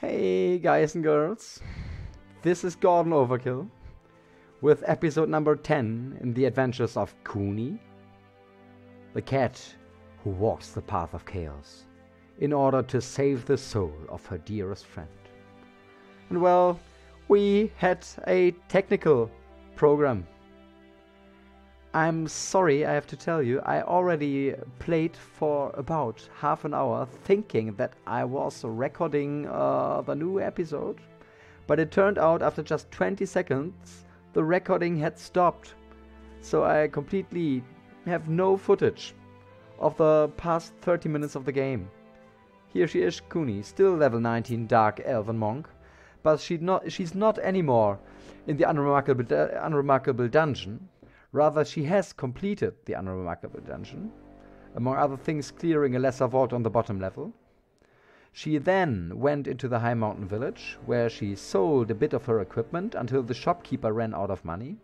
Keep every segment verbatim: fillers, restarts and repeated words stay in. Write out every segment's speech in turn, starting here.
Hey guys and girls, this is Gordon Overkill with episode number ten in the adventures of Kuni, the cat who walks the path of chaos in order to save the soul of her dearest friend. And well, we had a technical program. I'm sorry, I have to tell you, I already played for about half an hour thinking that I was recording uh, the new episode, but it turned out after just twenty seconds the recording had stopped, so I completely have no footage of the past thirty minutes of the game. Here she is, Kuni, still level nineteen Dark Elven Monk, but she not, she's not anymore in the unremarkable, uh, unremarkable dungeon. Rather, she has completed the unremarkable dungeon, among other things clearing a lesser vault on the bottom level. She then went into the high mountain village, where she sold a bit of her equipment until the shopkeeper ran out of money.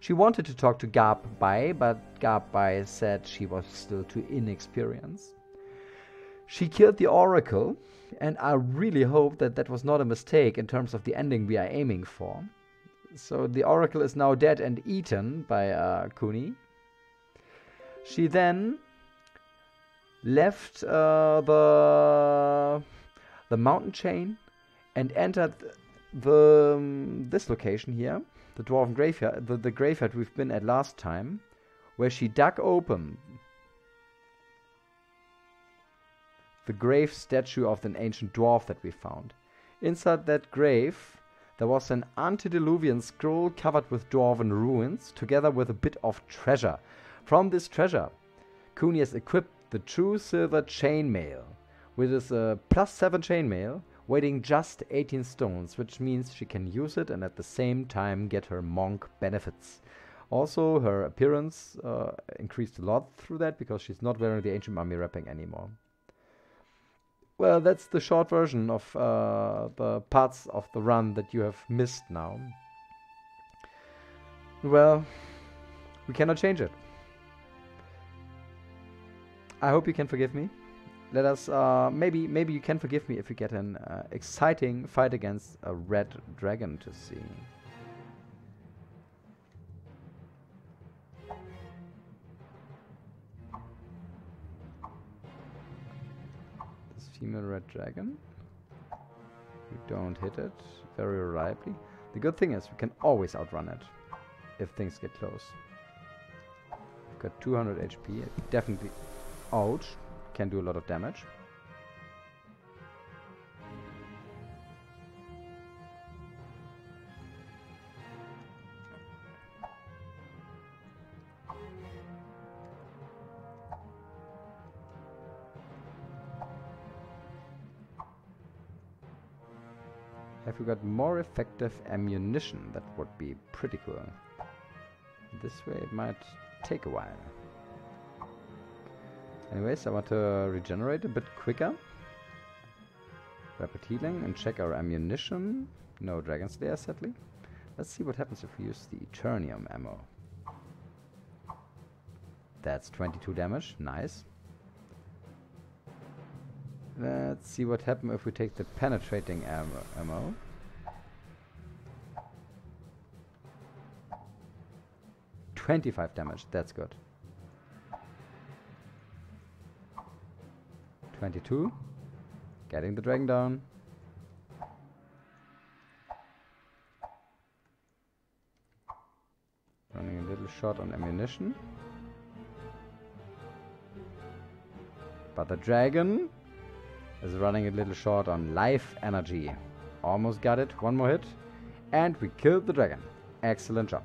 She wanted to talk to Gab Bai, but Gab Bai said she was still too inexperienced. She killed the oracle, and I really hope that that was not a mistake in terms of the ending we are aiming for. So the oracle is now dead and eaten by uh, Kuni. She then left uh, the the mountain chain and entered the um, this location here, the dwarven graveyard, the, the graveyard we've been at last time, where she dug open the grave statue of an ancient dwarf that we found. Inside that grave, there was an antediluvian scroll covered with dwarven ruins, together with a bit of treasure. From this treasure, Kuni has equipped the true silver chainmail, which is a plus seven chainmail, weighing just eighteen stones, which means she can use it and at the same time get her monk benefits. Also, her appearance uh, increased a lot through that, because she's not wearing the ancient mummy wrapping anymore. Well, that's the short version of uh, the parts of the run that you have missed now. Well, we cannot change it. I hope you can forgive me. Let us, uh, maybe, maybe you can forgive me if you get an uh, exciting fight against a red dragon to see. Female red dragon. You don't hit it very reliably. The good thing is we can always outrun it if things get close. I've got two hundred H P. It definitely, ouch, can do a lot of damage. Have we got more effective ammunition? That would be pretty cool. This way it might take a while. Anyways, I want to regenerate a bit quicker. Rapid healing and check our ammunition. No Dragon Slayer, sadly. Let's see what happens if we use the Eternium ammo. That's twenty-two damage. Nice. Let's see what happens if we take the penetrating ammo. ammo. twenty-five damage, that's good. twenty-two. Getting the dragon down. Running a little short on ammunition. But the dragon is running a little short on life energy. Almost got it. One more hit. And we killed the dragon. Excellent job.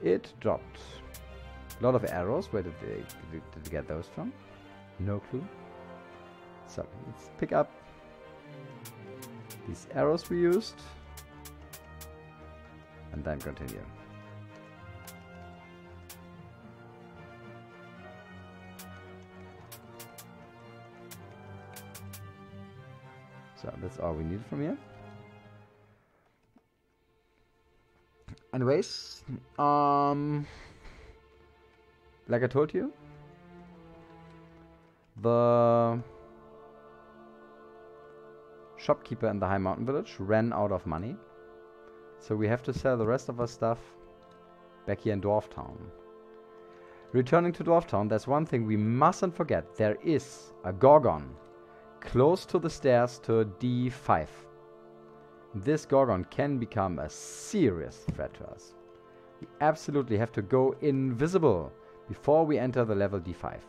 It dropped a lot of arrows. Where did they, did they get those from? No clue. So let's pick up these arrows we used. And then continue. So that's all we need from here. Anyways, um, like I told you, the Shopkeeper in the High Mountain Village ran out of money. So we have to sell the rest of our stuff back here in Dwarftown. Returning to Dwarftown, there's one thing we mustn't forget. There is a Gorgon close to the stairs to D five. This Gorgon can become a serious threat to us. We absolutely have to go invisible before we enter the level D five.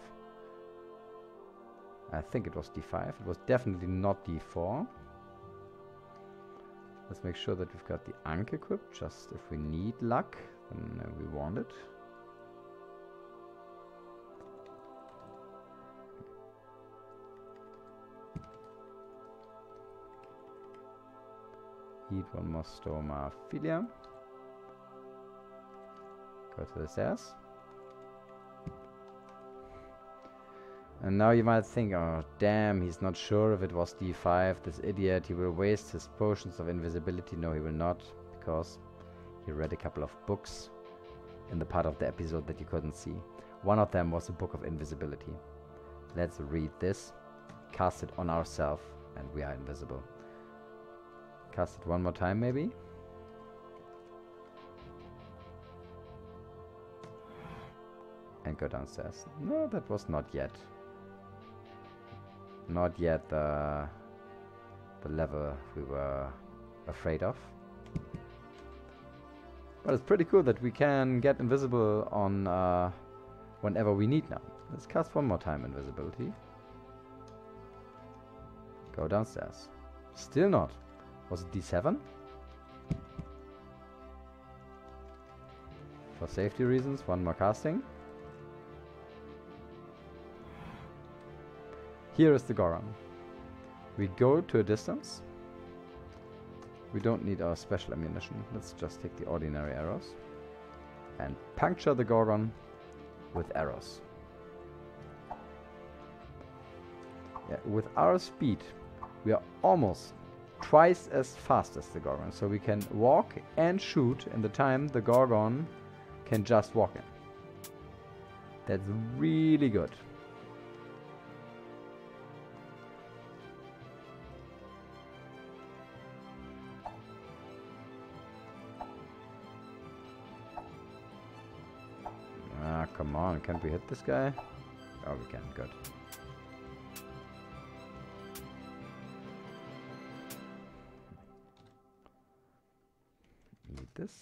I think it was D five. It was definitely not D four. Let's make sure that we've got the Ankh equipped, just if we need luck, then we want it. Eat one more stoma filia. Go to the stairs. And now you might think, oh damn, he's not sure if it was D five, this idiot, he will waste his potions of invisibility. No, he will not, because he read a couple of books in the part of the episode that you couldn't see. One of them was a book of invisibility. Let's read this, cast it on ourselves, and we are invisible. Cast it one more time, maybe. And go downstairs. No, that was not yet. Not yet the, the level we were afraid of. But it's pretty cool that we can get invisible on uh, whenever we need now. Let's cast one more time invisibility. Go downstairs. Still not. Was it D seven? For safety reasons, one more casting. Here is the Gorgon. We go to a distance. We don't need our special ammunition. Let's just take the ordinary arrows and puncture the Gorgon with arrows. Yeah, with our speed, we are almost twice as fast as the Gorgon, so we can walk and shoot in the time the Gorgon can just walk in. That's really good. Ah, come on, can't we hit this guy? Oh, we can, good. This,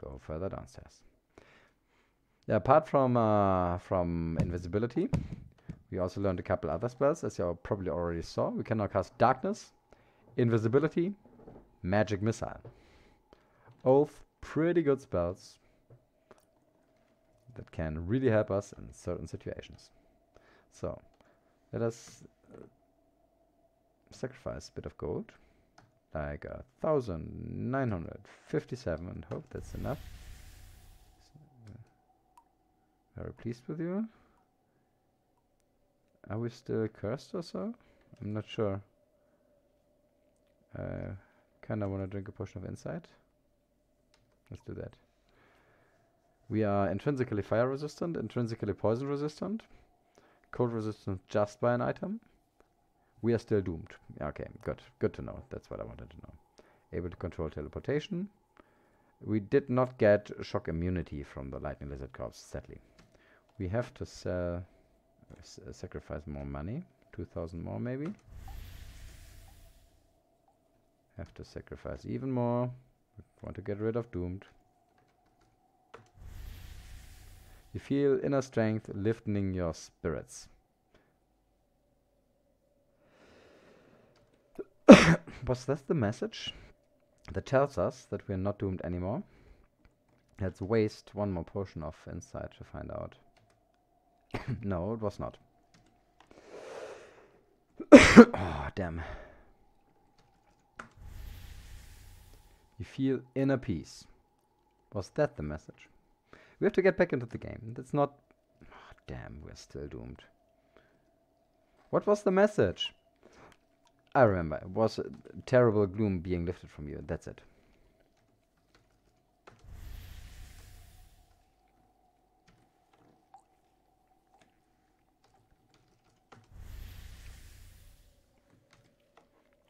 go further downstairs. Yeah, apart from uh, from invisibility, we also learned a couple other spells, as you probably already saw. We can now cast darkness, invisibility, magic missile. Both pretty good spells that can really help us in certain situations. So let us uh, sacrifice a bit of gold. Like a thousand nine hundred fifty-seven, and hope that's enough. Very pleased with you. Are we still cursed or so? I'm not sure. Uh, kinda wanna drink a potion of insight. Let's do that. We are intrinsically fire resistant, intrinsically poison resistant, cold resistant just by an item. We are still doomed. Okay, good. Good to know. That's what I wanted to know. Able to control teleportation. We did not get shock immunity from the lightning lizard corpse, sadly. We have to sell, uh, sacrifice more money. two thousand more, maybe. Have to sacrifice even more. We want to get rid of doomed. You feel inner strength lifting your spirits. Was that the message that tells us that we are not doomed anymore? Let's waste one more potion of insight to find out. No, it was not. Oh, damn. You feel inner peace. Was that the message? We have to get back into the game. That's not... Oh, damn, we're still doomed. What was the message? I remember, it was a terrible gloom being lifted from you. That's it.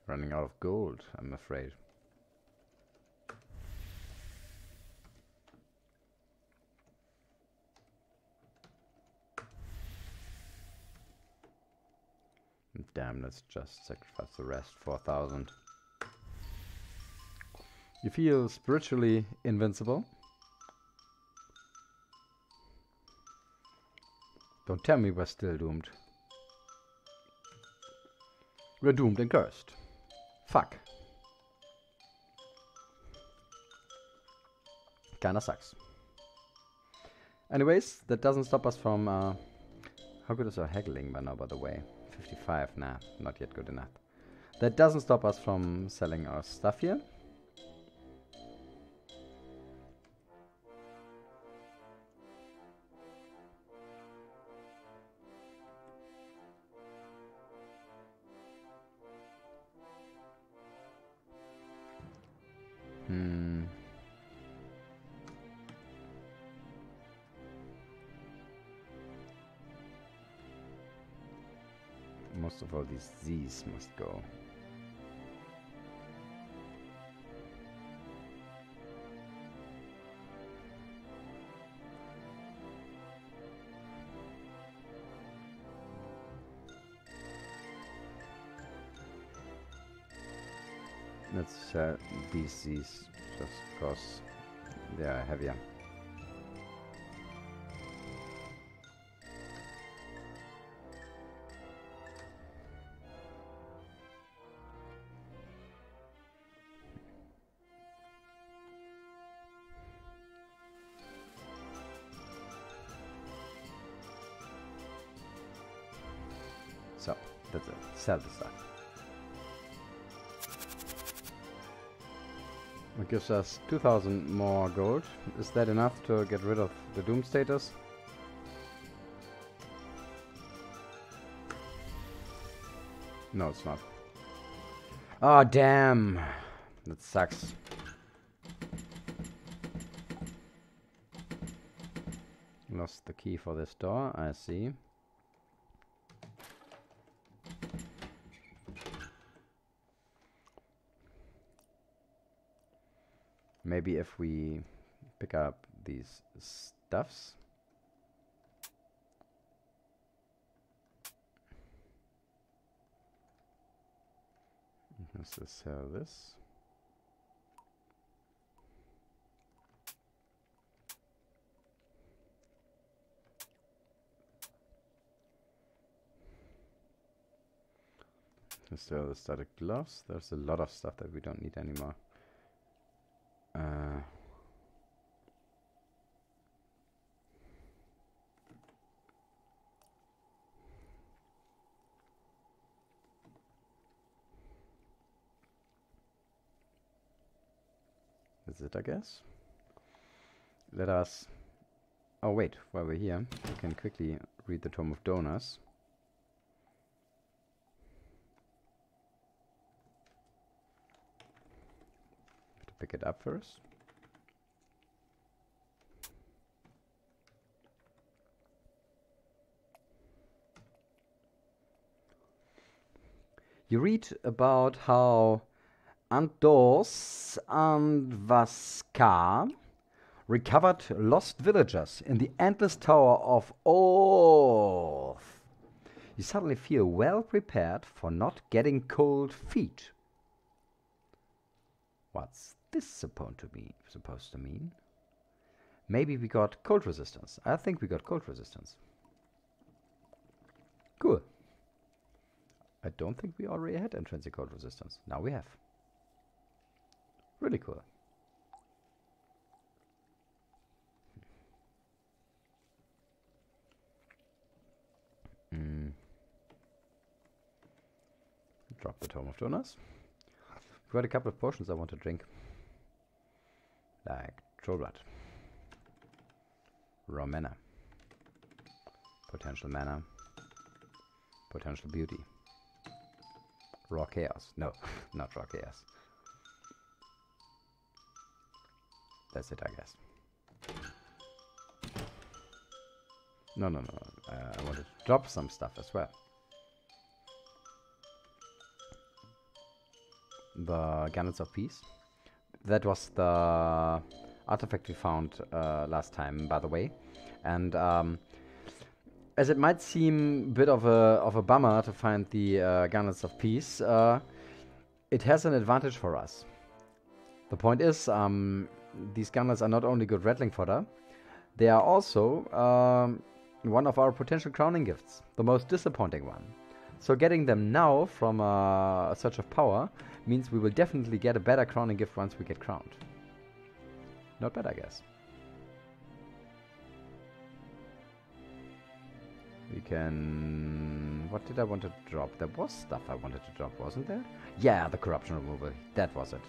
Running out of gold, I'm afraid. Damn, let's just sacrifice the rest, four thousand. You feel spiritually invincible? Don't tell me we're still doomed. We're doomed and cursed. Fuck. Kinda sucks. Anyways, that doesn't stop us from... Uh, how good is our haggling by now, by the way? fifty-five, nah, not yet good enough. That doesn't stop us from selling our stuff here. Hmm. Most of all, these Z's must go. Let's sell these Z's just because they are heavier. So, that's it. Sell the stuff. It gives us two thousand more gold. Is that enough to get rid of the doom status? No, it's not. Oh, damn. That sucks. Lost the key for this door, I see. Maybe if we pick up these stuffs. Let's sell this. Let's sell the static gloves. There's a lot of stuff that we don't need anymore. Uh, that's it, I guess. Let us... Oh wait, while we're here, we can quickly read the Tome of Donors. Pick it up first. You read about how Andos and Vaskar recovered lost villagers in the endless tower of Oath. You suddenly feel well prepared for not getting cold feet. What's this supposed to be supposed to mean? Maybe we got cold resistance. I think we got cold resistance. Cool. I don't think we already had intrinsic cold resistance. Now we have. Really cool. Mm. Drop the Tome of Donors. We've got a couple of potions I want to drink. Like troll blood, raw mana, potential mana, potential beauty, raw chaos. No, not raw chaos. That's it, I guess. No, no, no. Uh, I want to drop some stuff as well. the Garnets of Peace. That was the artifact we found uh, last time, by the way. And um, as it might seem a bit of a, of a bummer to find the uh, Garnets of Peace, uh, it has an advantage for us. The point is, um, these garnets are not only good rattling fodder, they are also um, one of our potential crowning gifts, the most disappointing one. So getting them now from uh, a Search of Power means we will definitely get a better crowning gift once we get crowned. Not bad, I guess. We can... What did I want to drop? There was stuff I wanted to drop, wasn't there? Yeah, the corruption removal. That was it.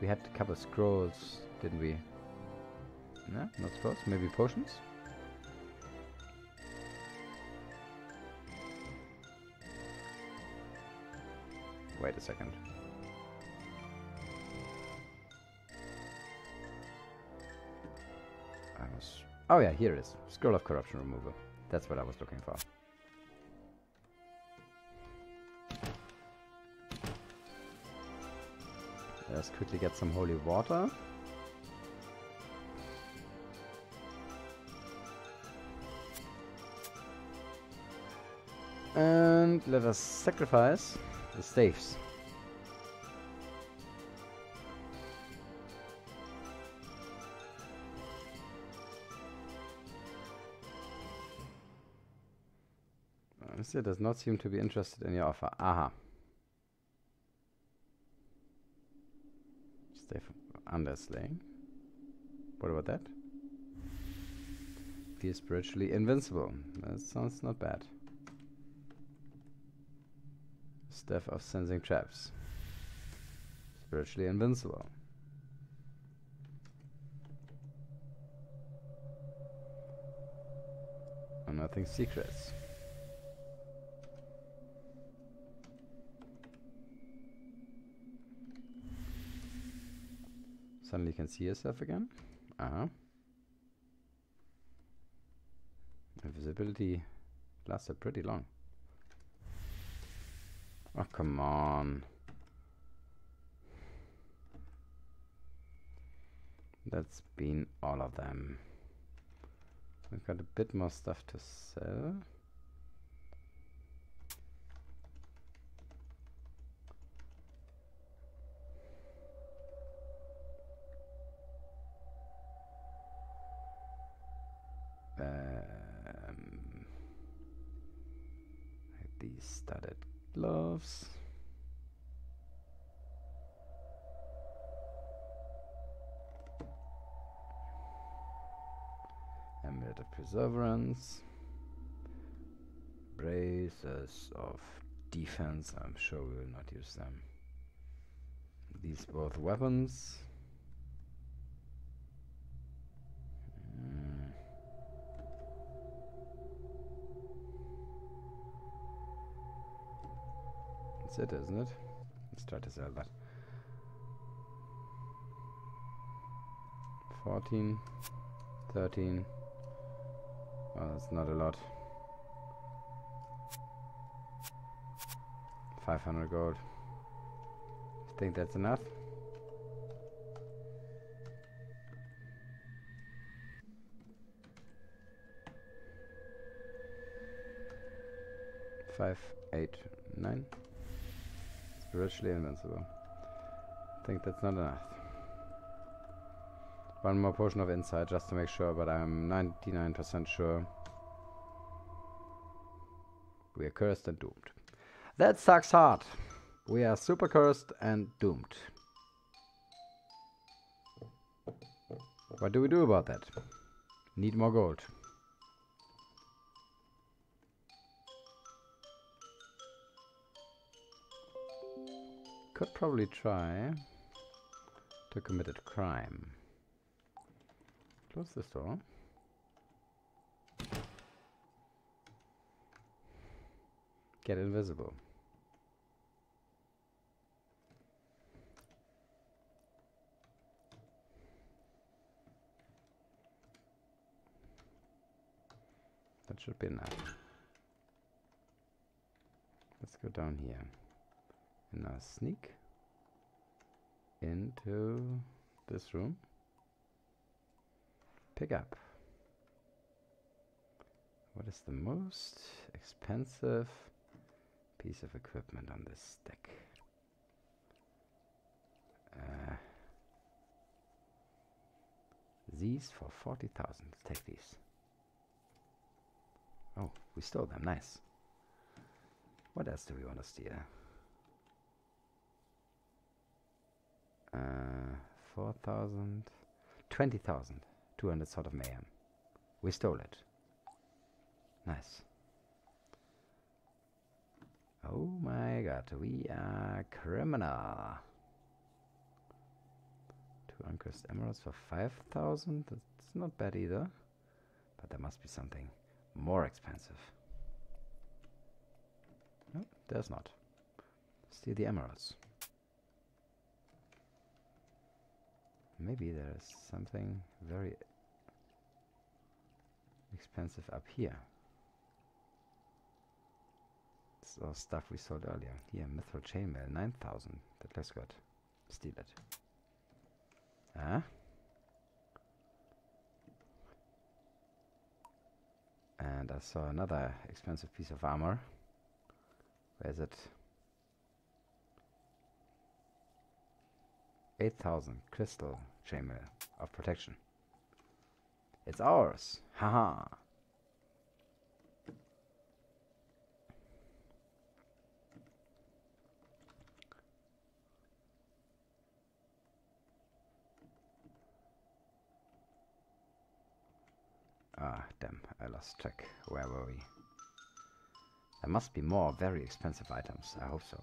We had a couple of scrolls, didn't we? No, not scrolls. Maybe potions? Wait a second. I was... Oh yeah, here it is. Scroll of Corruption Removal. That's what I was looking for. Let's quickly get some holy water. And let us sacrifice the staves. It does not seem to be interested in your offer. Aha. Stay underslaying. What about that? Be spiritually invincible. That sounds not bad. Staff of Sensing Traps. Spiritually invincible. And nothing secrets. Suddenly you can see yourself again. Uh-huh. Invisibility lasted pretty long. Oh, come on. That's been all of them. We've got a bit more stuff to sell. Studded gloves. Amulet of Perseverance. Braces of Defense. I'm sure we will not use them. These both weapons. It isn't it? Let's try to sell that. Fourteen, thirteen. Well, that's not a lot. Five hundred gold. I think that's enough. Five, eight, nine. Spiritually invincible. I think that's not enough. One more potion of insight just to make sure, but I'm ninety-nine percent sure. We are cursed and doomed. That sucks hard. We are super cursed and doomed. What do we do about that? Need more gold. Could probably try to commit a crime. Close this door. Get invisible. That should be enough. Let's go down here. and now sneak into this room, pick up. What is the most expensive piece of equipment on this deck? Uh, these for forty thousand. Take these. Oh, we stole them. Nice. What else do we want to steal? Uh, four thousand. twenty thousand. two hundred Sword of Mayhem. We stole it. Nice. Oh my god, we are criminal. Two uncursed emeralds for five thousand. That's not bad either. But there must be something more expensive. No, there's not. Steal the emeralds. Maybe there is something very expensive up here. It's all stuff we sold earlier. Here, mithril chainmail, nine thousand. That looks good. Steal it. Ah. And I saw another expensive piece of armor. Where is it? eight thousand crystal chainmail of protection. It's ours! Haha! Ah, damn, I lost track. Where were we? There must be more very expensive items. I hope so.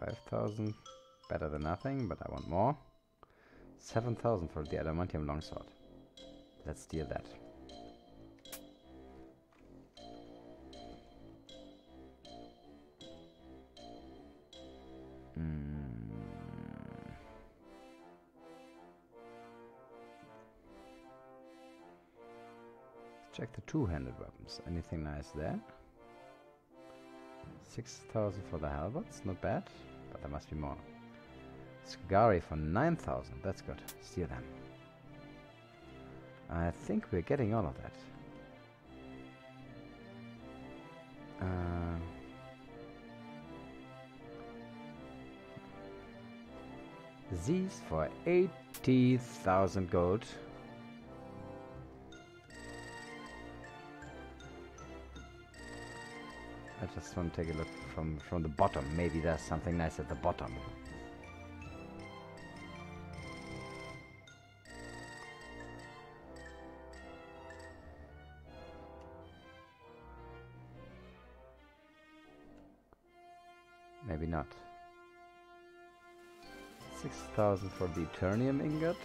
five thousand, better than nothing, but I want more. seven thousand for the adamantium longsword. Let's steal that. Mm. Check the two-handed weapons. Anything nice there? six thousand for the halberds, not bad. But there must be more. Scari for nine thousand. That's good. Steal them. I think we're getting all of that. Uh, these for eighty thousand gold. I just want to take a look from, from the bottom. Maybe there's something nice at the bottom. Maybe not. six thousand for the Eternium ingot.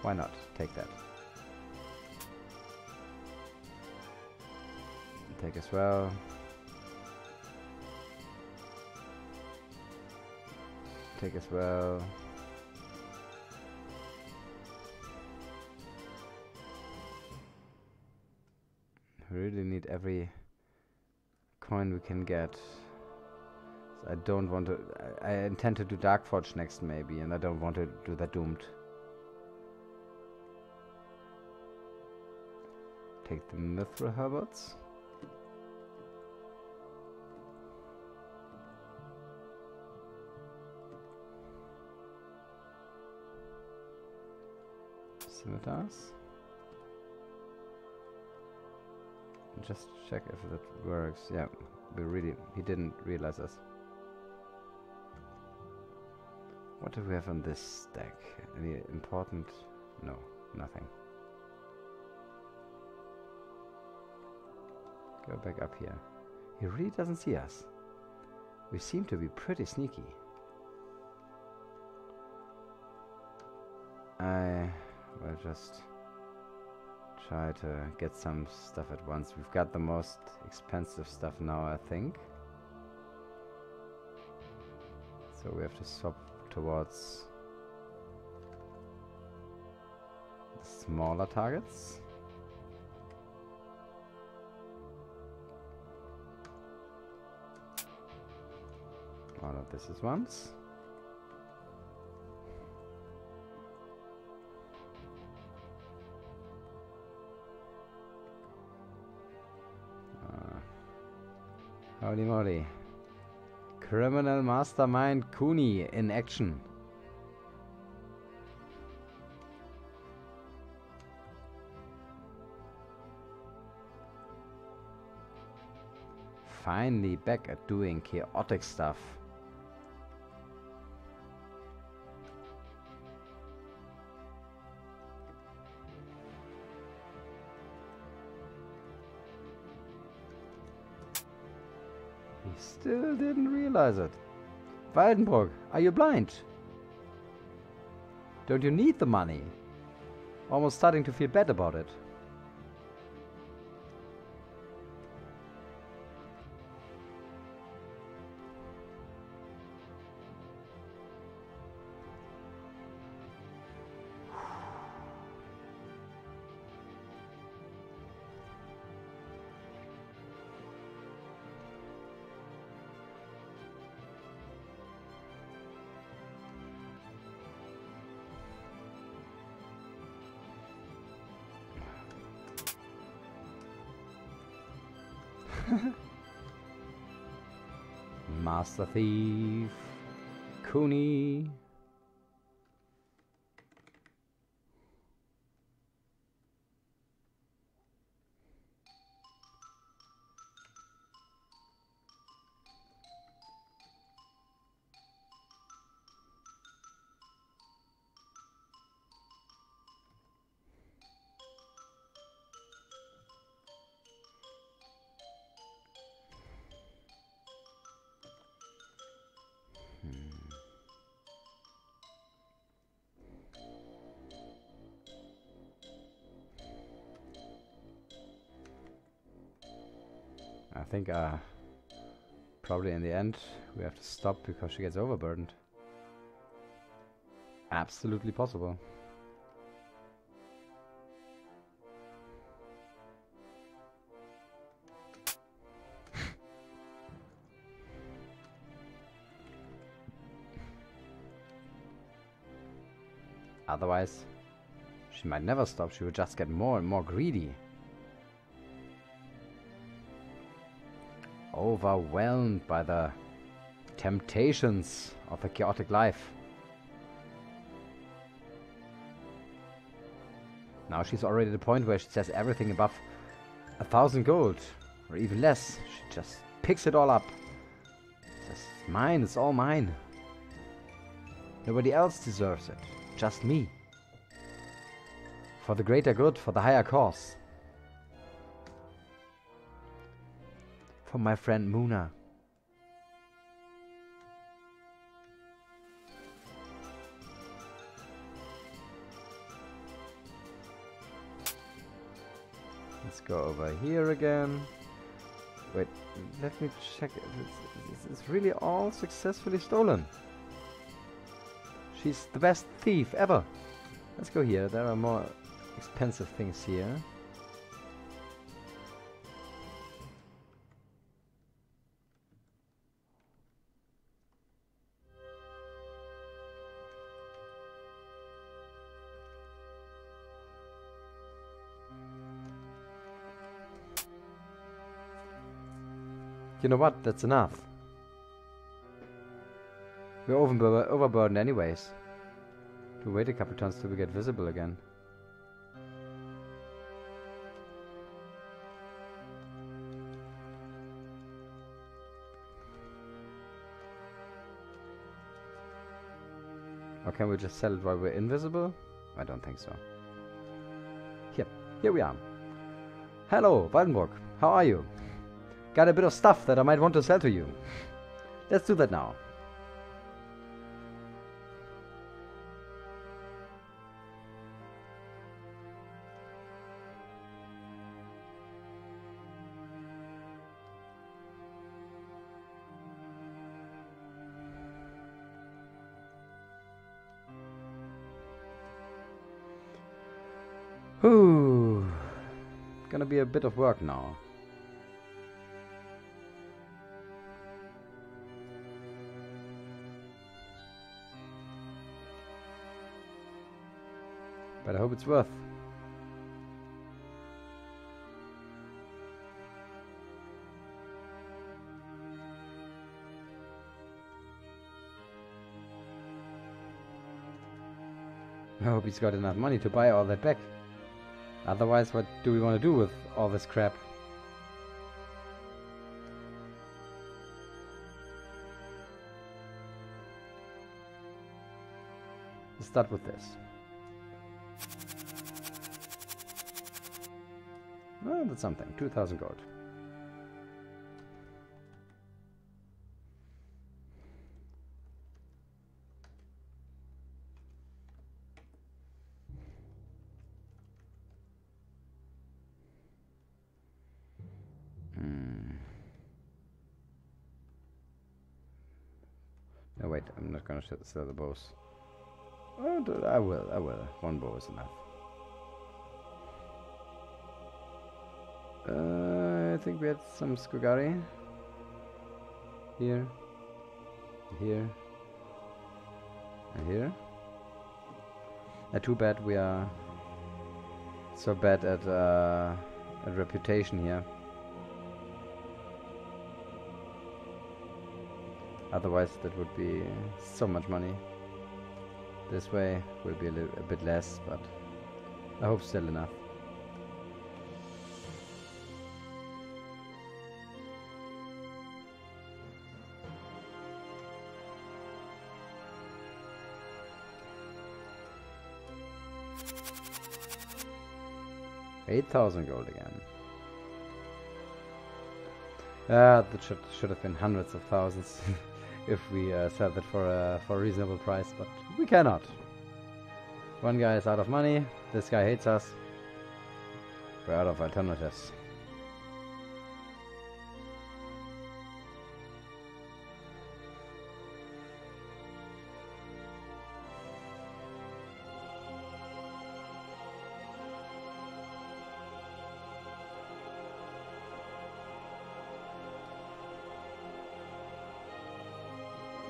Why not? Take that. Take as well. Take as well. We really need every coin we can get. So I don't want to. I, I intend to do Darkforge next, maybe, and I don't want to do that doomed. Take the mithril halberds. Scimitars. Just check if that works. Yeah, we really he didn't realize us. What do we have on this deck? Any important? No, nothing. Go back up here. He really doesn't see us. We seem to be pretty sneaky. I will just try to get some stuff at once. We've got the most expensive stuff now, I think. So we have to swap towards the smaller targets. All of this is once. Uh, holy moly. Criminal mastermind Kuni in action. Finally back at doing chaotic stuff. Still didn't realize it. Waldenburg, are you blind? Don't you need the money? Almost starting to feel bad about it. Master Thief Kuni. I think uh, probably in the end we have to stop because she gets overburdened. Absolutely possible. Otherwise, she might never stop. She would just get more and more greedy. Overwhelmed by the temptations of a chaotic life. Now she's already at the point where she says everything above a thousand gold, or even less. She just picks it all up. Says, it's mine, it's all mine. Nobody else deserves it, just me. For the greater good, for the higher cause. For my friend Muna. Let's go over here again. Wait, let me check. It's, it's really all successfully stolen. She's the best thief ever. Let's go here. There are more expensive things here. You know what? That's enough. We're overbur overburdened anyways. We'll wait a couple turns till we get visible again. Or can we just sell it while we're invisible? I don't think so. Yep, here we are. Hello, Waldenburg. How are you? Got a bit of stuff that I might want to sell to you. Let's do that now. Ooh, gonna be a bit of work now. But I hope it's worth. I hope he's got enough money to buy all that back. Otherwise, what do we want to do with all this crap? Let's start with this. Well, that's something. two thousand gold. Hmm. No, wait. I'm not going to sell the bows. Oh, I will. I will. One bow is enough. Uh, I think we had some Skogari. Here. Here. And here. Uh, too bad we are so bad at, uh, at reputation here. Otherwise that would be so much money. This way will be a, little, a bit less, but I hope still enough. eight thousand gold again. Ah, that should, should have been hundreds of thousands if we uh, sell that for, uh, for a reasonable price, but we cannot. One guy is out of money, this guy hates us. We're out of alternatives.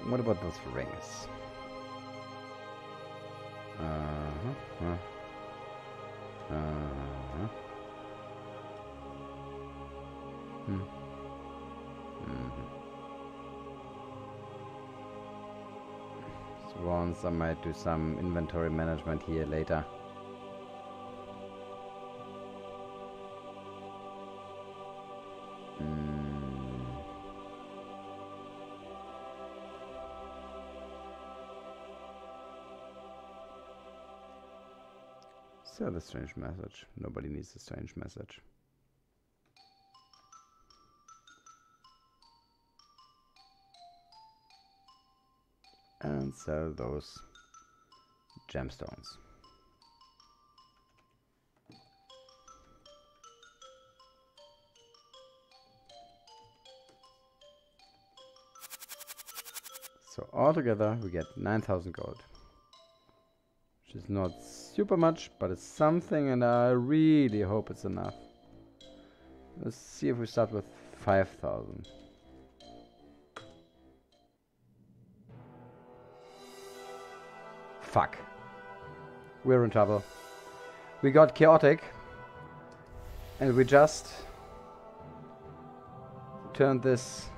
What about those rings? Uh-huh. Uh-huh. Hmm. Mm-hmm. So once I might do some inventory management here later. Sell the strange message. Nobody needs a strange message. And sell those gemstones. So altogether we get nine thousand gold. Which is not super much, but it's something, and I really hope it's enough. Let's see if we start with five thousand. Fuck. We're in trouble. We got chaotic, and we just turned this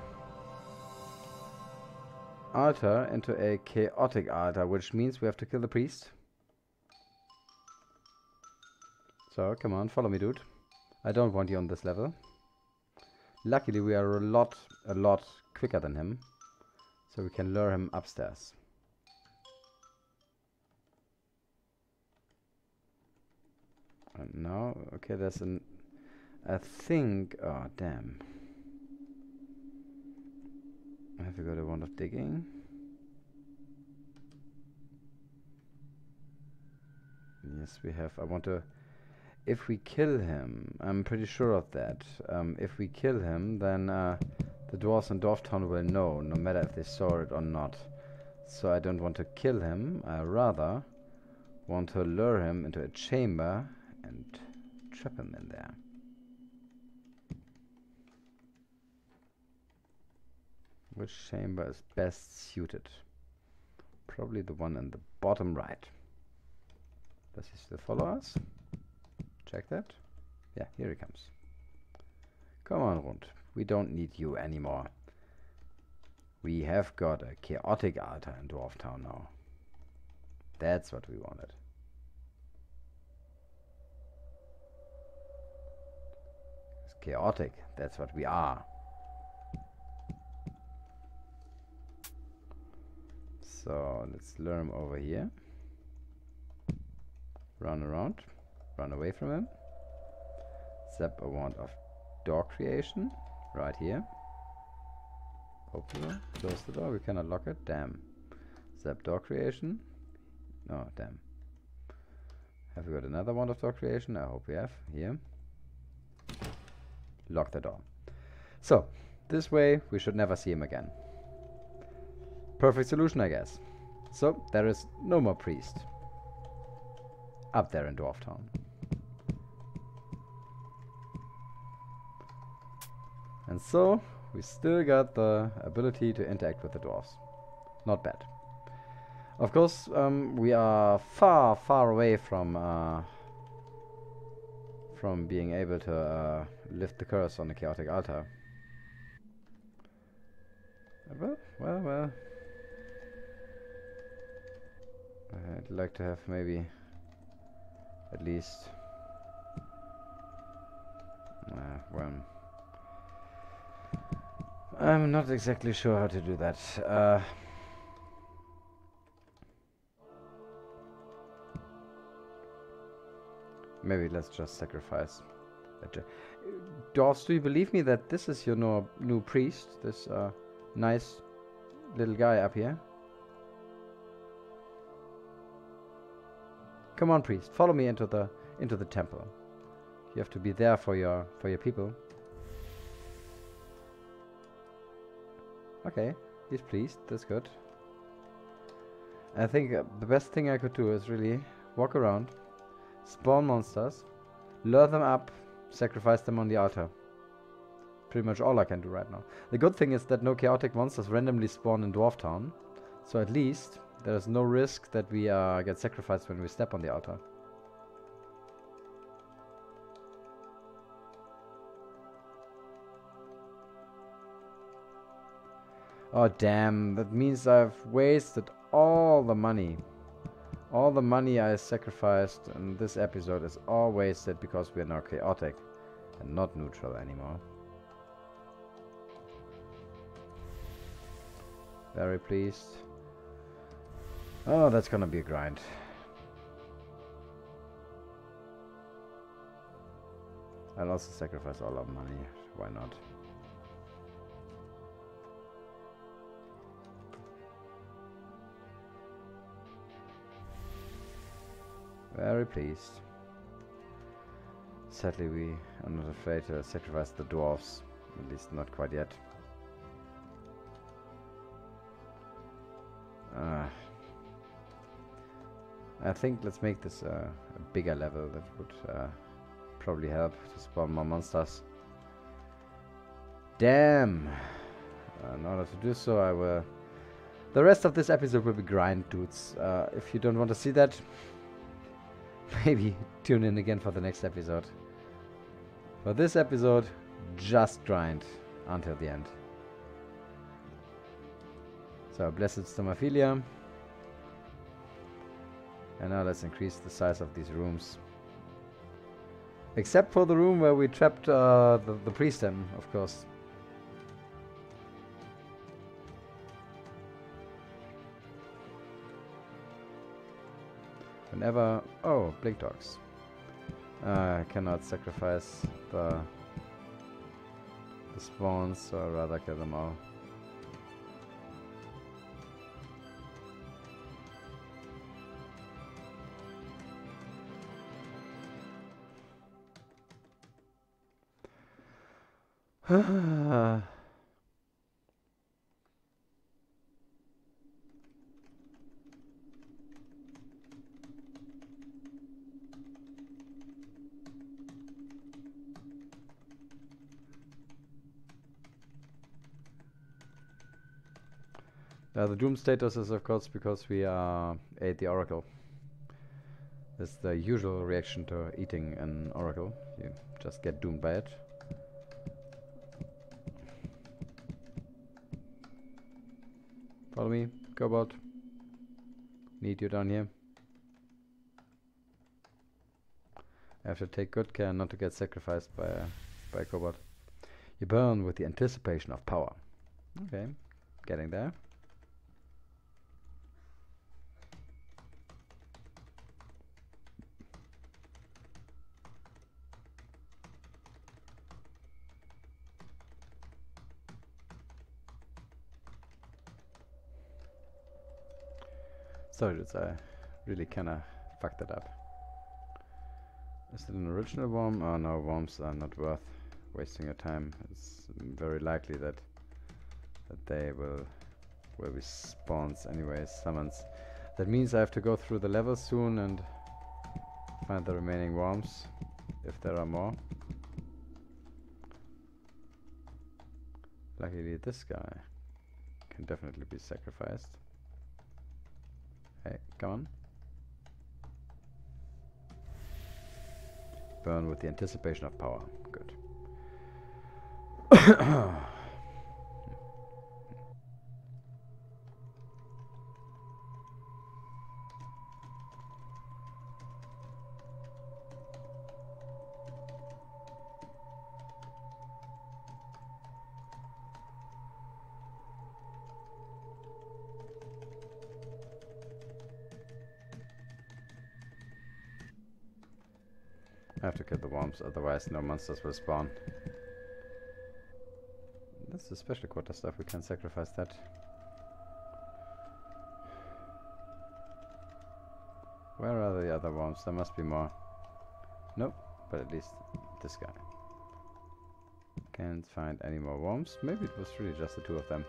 altar into a chaotic altar, which means we have to kill the priest. So, come on, follow me, dude. I don't want you on this level. Luckily, we are a lot, a lot quicker than him. So we can lure him upstairs. And now, okay, there's an... I think... Oh, damn. Have we got a wand of digging? Yes, we have. I want to... If we kill him, I'm pretty sure of that. Um, if we kill him, then uh, the dwarves in Dwarftown will know, no matter if they saw it or not. So I don't want to kill him. I rather want to lure him into a chamber and trap him in there. Which chamber is best suited? Probably the one in the bottom right. Does he still follow us? Check that. Yeah, here he comes. Come on, Rund. We don't need you anymore. We have got a chaotic altar in Dwarf Town now. That's what we wanted. It's chaotic. That's what we are. So let's lure him over here. Run around. Run away from him. Zap a wand of door creation. Right here. Hopefully. Close the door. We cannot lock it. Damn. Zap door creation. No, damn. Have we got another wand of door creation? I hope we have. Here. Lock the door. So, this way we should never see him again. Perfect solution, I guess. So, there is no more priest. Up there in Dwarf Town. And so, we still got the ability to interact with the dwarves. Not bad. Of course, um, we are far, far away from uh, from being able to uh, lift the curse on the chaotic altar. Well, well, well. I'd like to have maybe at least uh, one. I'm not exactly sure how to do that. Uh, Maybe let's just sacrifice. Dwarves, do you believe me that this is your no, new priest? This uh, nice little guy up here? Come on, priest, follow me into the into the temple. You have to be there for your for your people. Okay, he's pleased. That's good. I think uh, the best thing I could do is really walk around. Spawn monsters, lure them up, sacrifice them on the altar. Pretty much all I can do right now. The good thing is that no chaotic monsters randomly spawn in Dwarf Town, so at least there is no risk that we uh, get sacrificed when we step on the altar. Oh damn, that means I've wasted all the money. All the money I sacrificed in this episode is all wasted because we are now chaotic and not neutral anymore. Very pleased. Oh, that's gonna be a grind. I'll also sacrifice all our money. Why not? Very pleased. Sadly, we are not afraid to sacrifice the dwarves. At least not quite yet. Uh, I think let's make this uh, a bigger level. That would uh, probably help to spawn more monsters. Damn! Uh, in order to do so, I will... The rest of this episode will be grind, dudes. Uh, if you don't want to see that... Maybe tune in again for the next episode. For this episode, just grind until the end. So, blessed stomophilia. And now let's increase the size of these rooms. Except for the room where we trapped uh, the, the priest in, of course. Whenever... Oh, blink dogs. I uh, cannot sacrifice the, the spawns, so I'd rather kill them all. Uh, the doom status is of course because we are ate the oracle. That's the usual reaction to eating an oracle. You just get doomed by it. Follow me, Cobalt. Need you down here. I have to take good care not to get sacrificed by uh, by Cobalt. You burn with the anticipation of power. Okay, getting there. Sorry, dudes, I really kinda fucked that up. Is it an original worm? Oh no, worms are not worth wasting your time. It's very likely that that they will will be spawns anyway, summons. That means I have to go through the level soon and find the remaining worms, if there are more. Luckily this guy can definitely be sacrificed. Hey, come on. Burn with the anticipation of power. Good. I have to kill the worms, otherwise no monsters will spawn. That's the special quarter stuff, we can sacrifice that. Where are the other worms? There must be more. Nope, but at least this guy. Can't find any more worms. Maybe it was really just the two of them.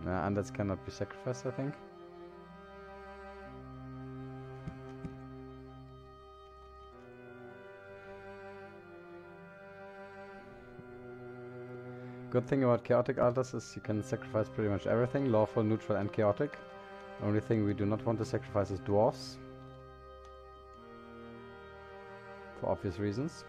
Nah, and that cannot be sacrificed, I think. Good thing about chaotic altars is you can sacrifice pretty much everything, lawful, neutral and chaotic. Only thing we do not want to sacrifice is dwarves. For obvious reasons.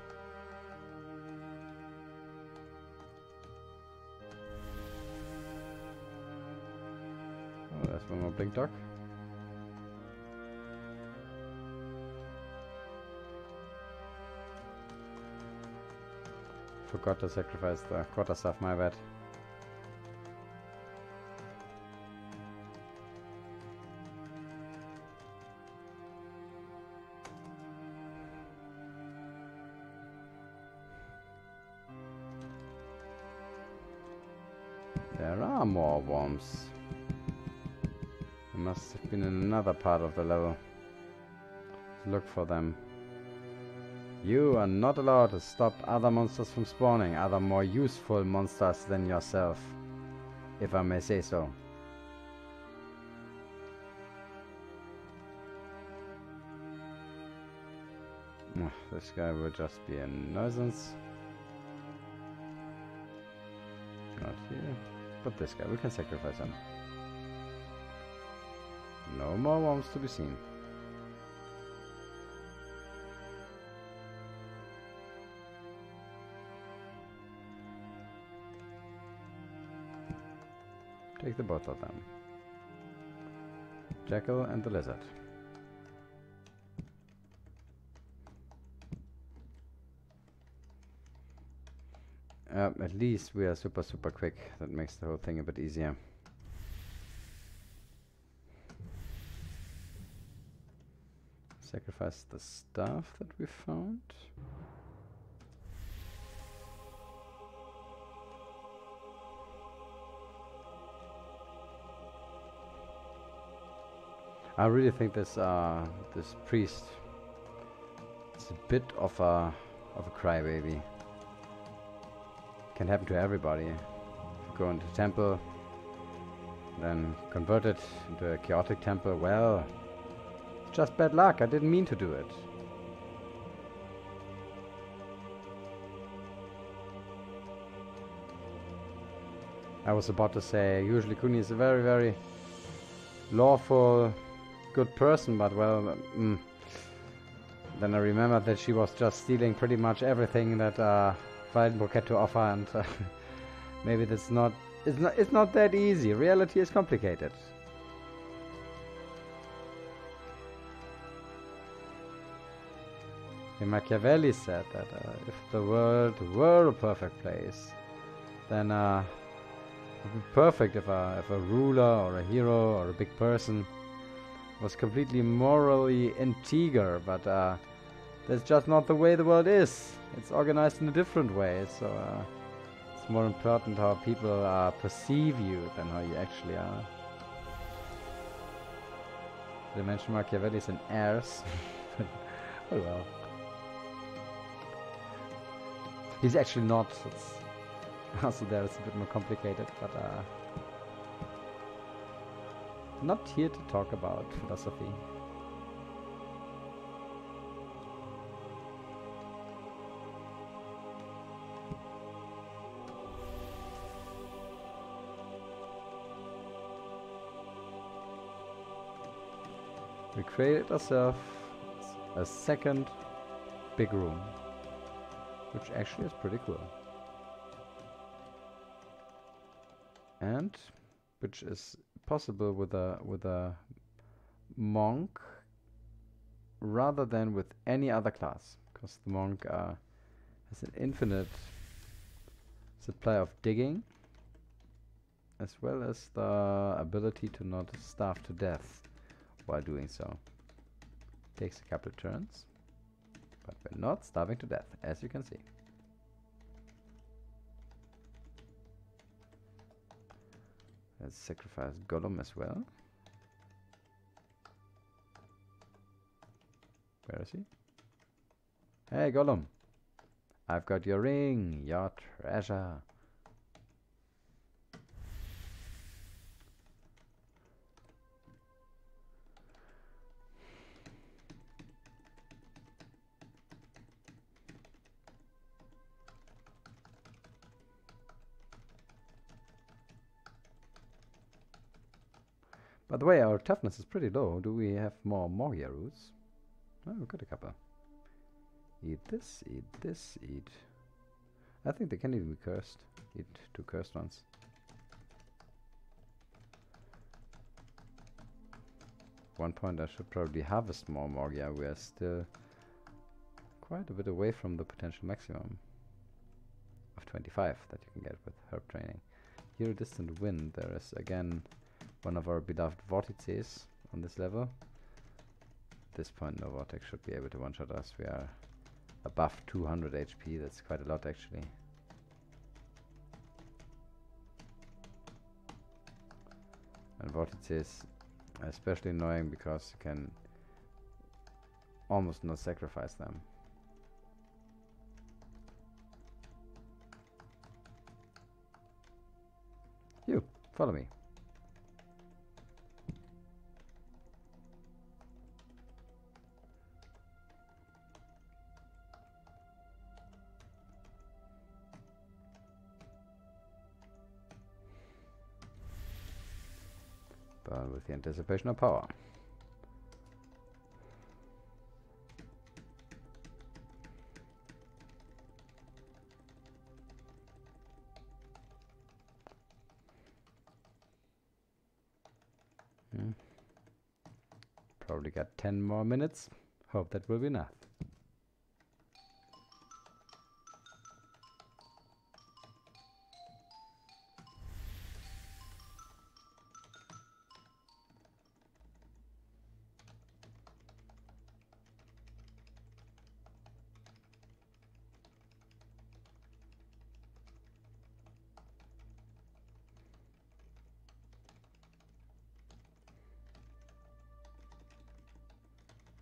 Oh, there's one more blink dog. Forgot to sacrifice the quarter staff, my bad. There are more worms. It must have been in another part of the level. Look for them. You are not allowed to stop other monsters from spawning, other more useful monsters than yourself, if I may say so. This guy will just be a nuisance. Not here, but this guy, we can sacrifice him. No more worms to be seen. Take the both of them. Jackal and the lizard. Uh, at least we are super super quick. That makes the whole thing a bit easier. Sacrifice the staff that we found. I really think this uh, this priest is a bit of a of a crybaby. Can happen to everybody. If you go into a temple, then convert it into a chaotic temple. Well, it's just bad luck. I didn't mean to do it. I was about to say, usually Kuni is a very, very lawful, good person, but well, mm, then I remembered that she was just stealing pretty much everything that uh, Waldenburg had to offer, and uh, maybe that's not it's, not... it's not that easy. Reality is complicated. Machiavelli said that uh, if the world were a perfect place, then uh, it would be perfect if a, if a ruler or a hero or a big person was completely morally integer, but uh, that's just not the way the world is. It's organized in a different way, so uh, it's more important how people uh, perceive you than how you actually are. They mentioned Machiavelli's an arse. Oh well. He's actually not. It's also there, it's a bit more complicated, but uh, not here to talk about philosophy. We created ourselves a second big room, which actually is pretty cool, and which is possible with a with a monk rather than with any other class, because the monk uh, has an infinite supply of digging, as well as the ability to not starve to death while doing so. Takes a couple of turns. But we're not starving to death, as you can see. Let's sacrifice Gollum as well. Where is he? Hey Gollum! I've got your ring, your treasure. By the way, our toughness is pretty low. Do we have more Morgia roots? Oh, we've got a couple. Eat this, eat this, eat... I think they can even be cursed. Eat two cursed ones. At one point I should probably harvest more Morgia. We are still quite a bit away from the potential maximum of twenty-five that you can get with herb training. Here a distant wind. There is again one of our beloved vortices on this level. At this point, no vortex should be able to one-shot us. We are above two hundred H P. That's quite a lot, actually. And vortices are especially annoying because you can almost not sacrifice them. You, follow me. With the anticipation of power. Hmm. Probably got ten more minutes. Hope that will be enough.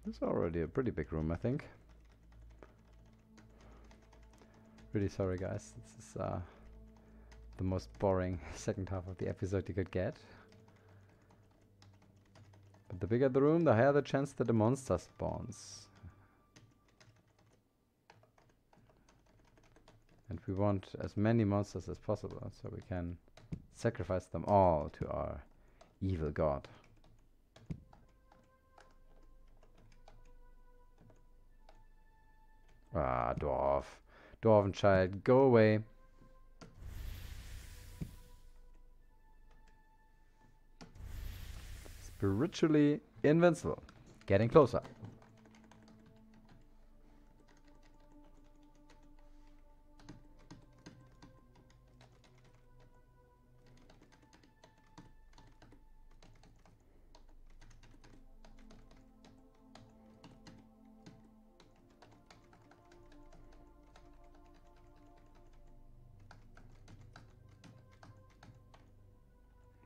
It's already a pretty big room, I think. Really sorry guys, this is uh, the most boring second half of the episode you could get. But the bigger the room, the higher the chance that the monster spawns. And we want as many monsters as possible, so we can Sacrifice them all to our evil god. Ah, dwarf. Dwarvenchild, go away. Spiritually invincible. Getting closer.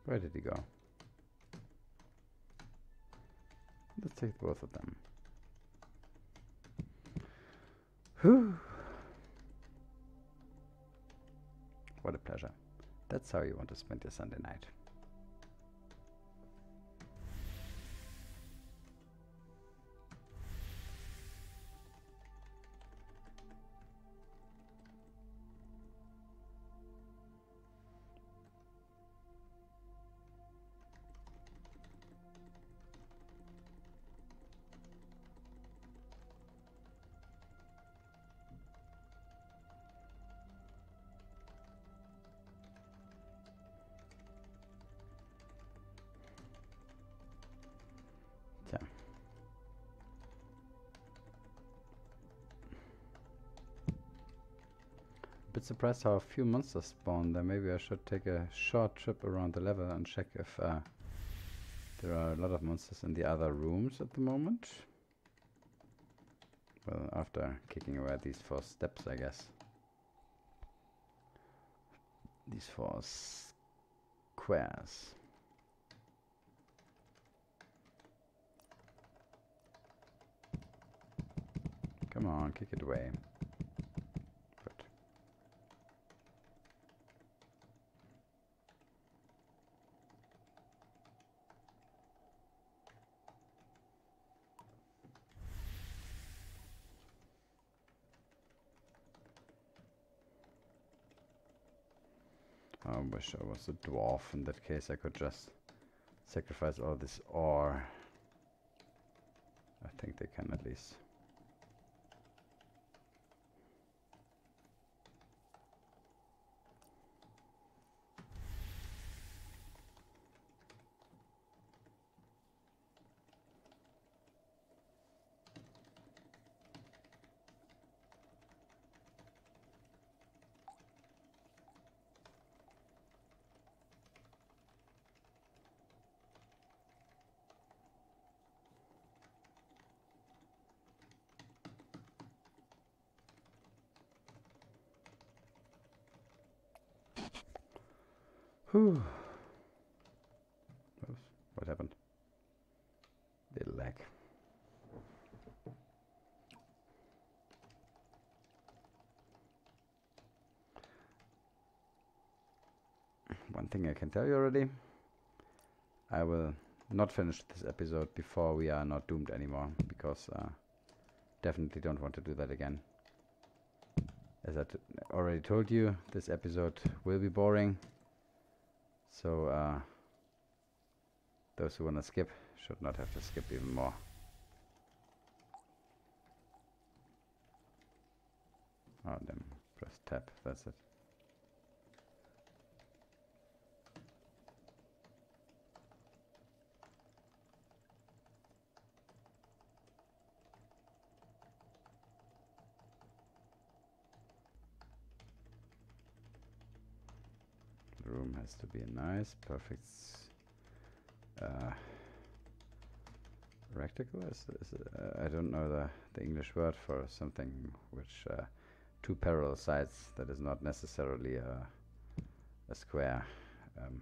Where did he go? Let's take both of them. Whew. What a pleasure. That's how you want to spend your Sunday night. Surprised how a few monsters spawn there. Maybe I should take a short trip around the level and check if uh, there are a lot of monsters in the other rooms at the moment. Well, after kicking away these four steps, I guess. These four squares. Come on, kick it away. I wish I was a dwarf. In that case, I could just sacrifice all this ore. I think they can at least. Whew. Oops. What happened? Little lag. One thing I can tell you already, I will not finish this episode before we are not doomed anymore, because I uh, definitely don't want to do that again. As I t already told you, this episode will be boring. So, uh, those who want to skip should not have to skip even more. Oh, then press tab, that's it. Has to be a nice, perfect uh, rectangle. Is, is, uh, I don't know the, the English word for something which uh, two parallel sides that is not necessarily a, a square. Um,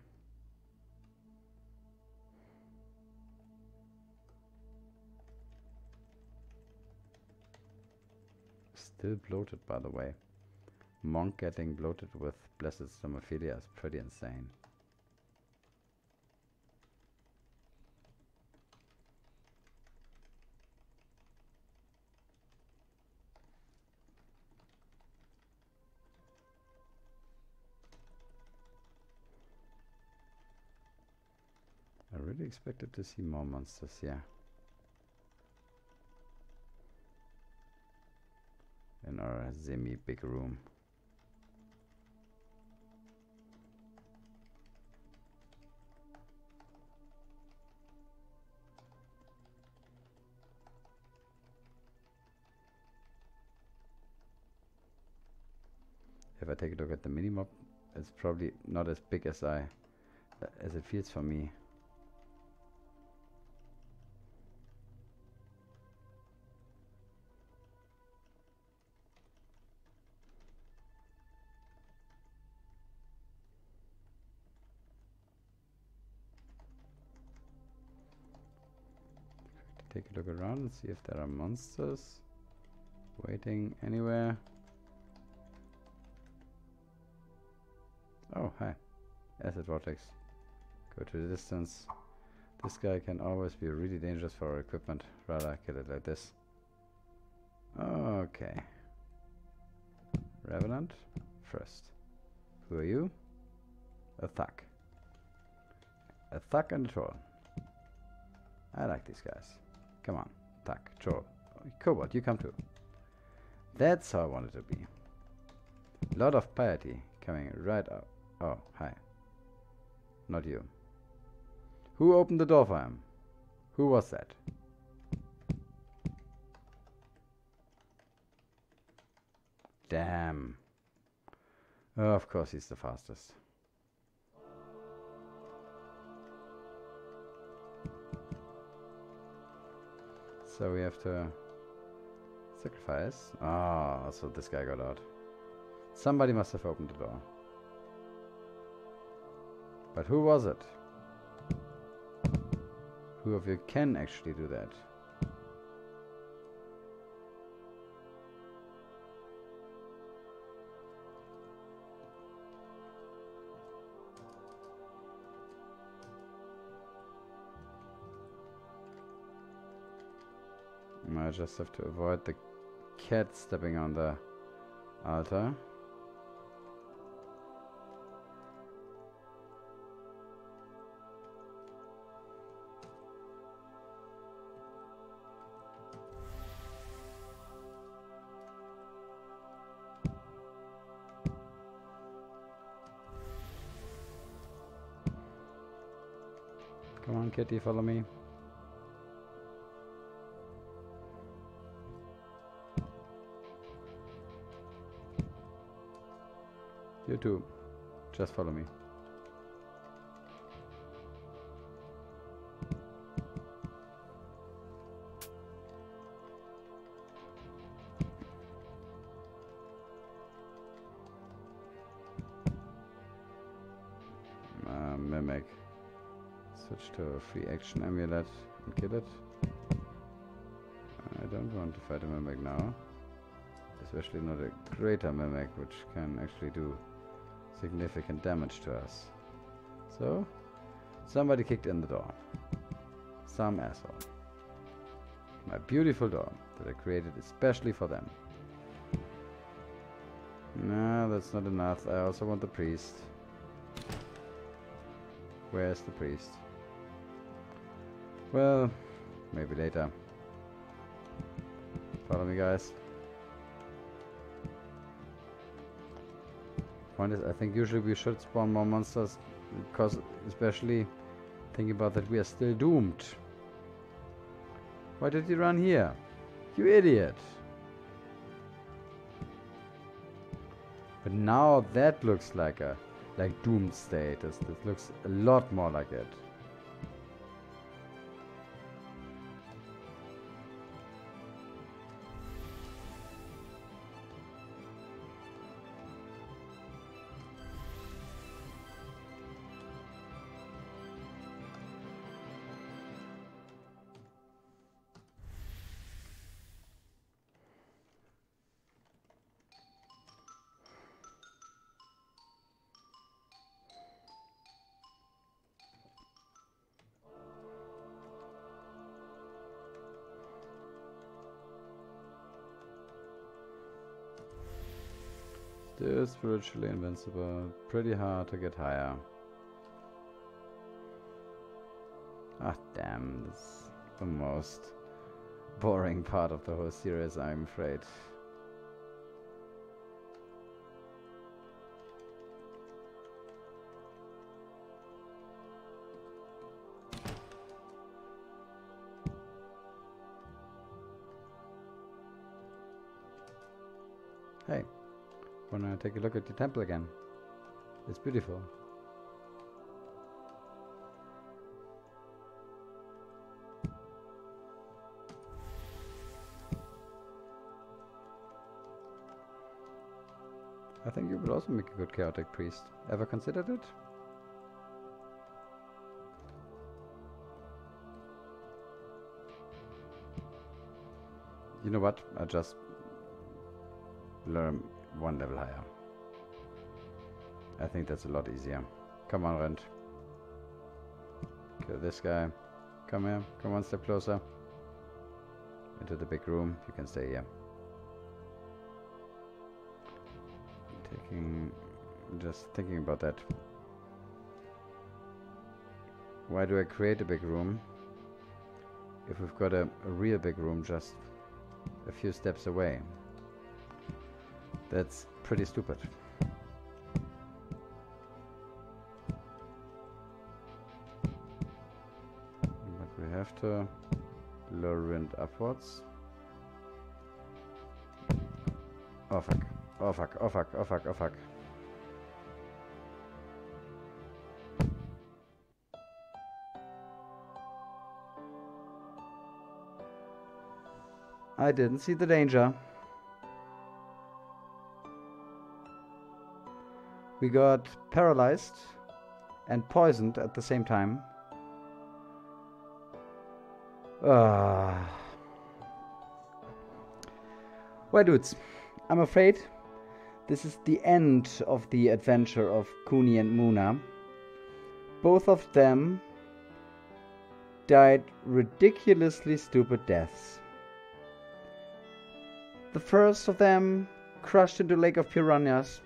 still bloated, by the way. Monk getting bloated with blessed stomophilia is pretty insane. have expected to see more monsters, yeah. In our semi-big room. If I take a look at the minimap, it's probably not as big as I as it feels for me. Take a look around and see if there are monsters waiting anywhere. Oh, hi. Acid vortex. Go to the distance. This guy can always be really dangerous for our equipment. Rather kill it like this. Okay. Revenant first. Who are you? A thug. A thug and a troll. I like these guys. Come on. Thug, troll. Cobalt, you come too. That's how I wanted to be. Lord of Piety coming right up. Oh, hi. Not you. Who opened the door for him? Who was that? Damn. Oh, of course he's the fastest. So we have to sacrifice. Ah, oh, so this guy got out. Somebody must have opened the door. But who was it? Who of you can actually do that? I just have to avoid the cat stepping on the altar. Come on, kitty, follow me. You too. Just follow me. Uh, mimic. Switch to a free action amulet and kill it. I don't want to fight a mimic now. Especially not a greater mimic, which can actually do significant damage to us. So, somebody kicked in the door. Some asshole. My beautiful door that I created especially for them. No, that's not enough. I also want the priest. Where's the priest? Well, maybe later. Follow me, guys. Point is, I think usually we should spawn more monsters, because especially thinking about that we are still doomed. Why did you run here? You idiot! But now that looks like a like doomed status. This looks a lot more like it. Still spiritually invincible, pretty hard to get higher. Ah, oh, damn, that's the most boring part of the whole series, I'm afraid. Hey, wanna take a look at the temple again? It's beautiful. I think you would also make a good chaotic priest. Ever considered it? You know what? I just learn one level higher. I think that's a lot easier. Come on, Rund. Kill this guy. Come here. Come one step closer. Into the big room. You can stay here. Taking... Just thinking about that. Why do I create a big room if we've got a, a real big room just a few steps away? That's pretty stupid. Have to lower it upwards. Oh fuck. Oh fuck. Oh fuck. Oh fuck. Oh fuck. I didn't see the danger. We got paralyzed and poisoned at the same time. Uh. Well, dudes, I'm afraid this is the end of the adventure of Kuni and Muna. Both of them died ridiculously stupid deaths. The first of them crushed into Lake of Piranhas.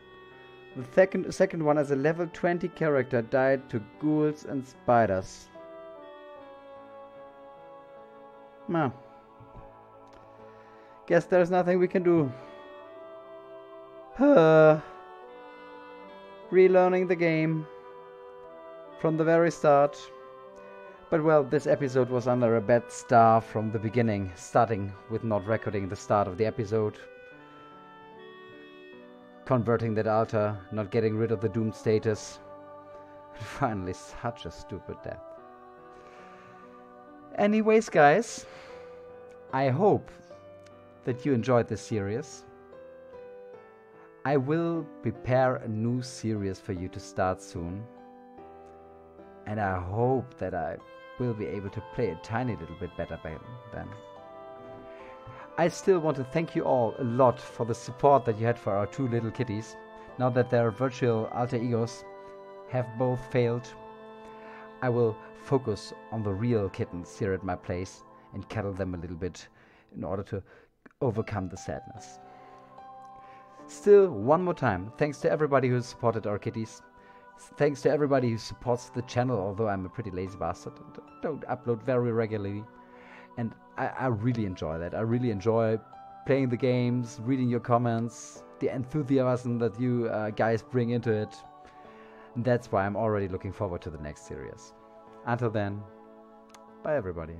The second, second one, as a level twenty character, died to ghouls and spiders. Nah. Guess there's nothing we can do. Uh, relearning the game from the very start. But well, this episode was under a bad star from the beginning, starting with not recording the start of the episode, converting that altar, not getting rid of the doomed status, and finally such a stupid death. Anyways, guys, I hope that you enjoyed this series. I will prepare a new series for you to start soon. And I hope that I will be able to play a tiny little bit better by then. I still want to thank you all a lot for the support that you had for our two little kitties. Now that their virtual alter egos have both failed, I will focus on the real kittens here at my place and cuddle them a little bit in order to overcome the sadness. Still, one more time, thanks to everybody who supported our kitties. Thanks to everybody who supports the channel, although I'm a pretty lazy bastard and don't upload very regularly. And I, I really enjoy that. I really enjoy playing the games, reading your comments, the enthusiasm that you uh, guys bring into it. That's why I'm already looking forward to the next series. Until then, bye everybody.